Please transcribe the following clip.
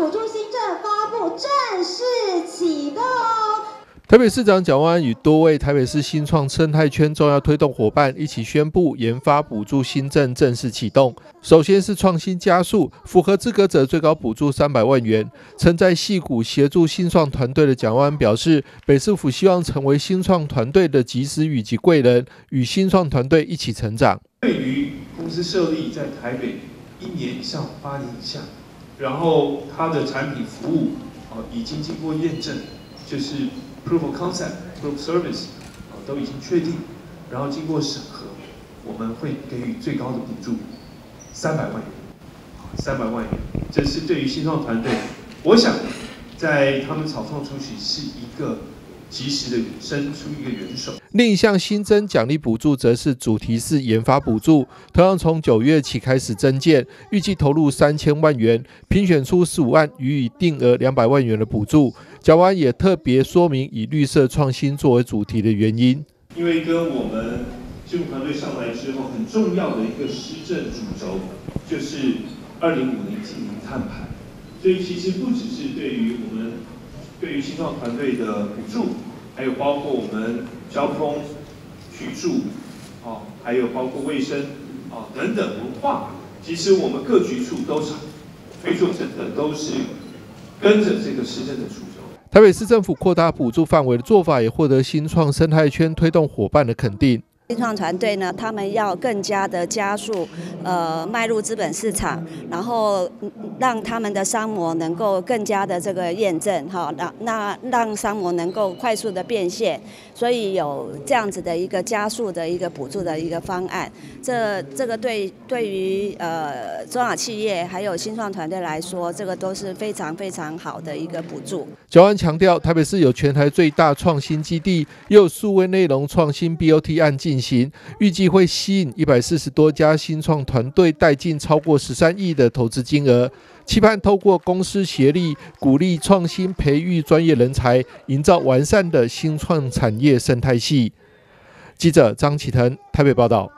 补助新政发布正式启动。台北市长蒋万安与多位台北市新创生态圈重要推动伙伴一起宣布，研发补助新政正式启动。首先是创新加速，符合资格者最高补助300万元。曾在矽谷协助新创团队的蒋万安表示，北市府希望成为新创团队的及时雨及贵人，与新创团队一起成长。对于公司设立在台北1年以上、8年以下。 然后它的产品服务已经经过验证，就是 proof of concept、proof of service 都已经确定，然后经过审核，我们会给予最高的补助300万元，300万元，这是对于新创团队，我想在他们草创初期是一个。 及时的伸出一个援手。另一项新增奖励补助，则是主题式研发补助，同样从9月起开始增建，预计投入3000万元，评选出15案予以定额200万元的补助。蒋万安也特别说明以绿色创新作为主题的原因，因为跟我们技术团队上来之后，很重要的一个施政主轴就是2050净零碳排，所以其实不只是对于我们。 对于新创团队的补助，还有包括我们交通、居住，还有包括卫生，等等文化，其实我们各局处都是推出整个都是跟着这个施政的主轴。台北市政府扩大补助范围的做法，也获得新创生态圈推动伙伴的肯定。 新创团队呢，他们要更加的加速，迈入资本市场，然后让他们的商模能够更加的这个验证，哈，让商模能够快速的变现，所以有这样子的一个加速的一个补助的一个方案，这个对于中小企业还有新创团队来说，这个都是非常非常好的一个补助。蒋万安强调，台北市有全台最大创新基地，又有数位内容创新 BOT 案进行。 预计会吸引140多家新创团队带进超过13亿的投资金额，期盼透过公私协力，鼓励创新、培育专业人才，营造完善的新创产业生态系。记者张启腾台北报道。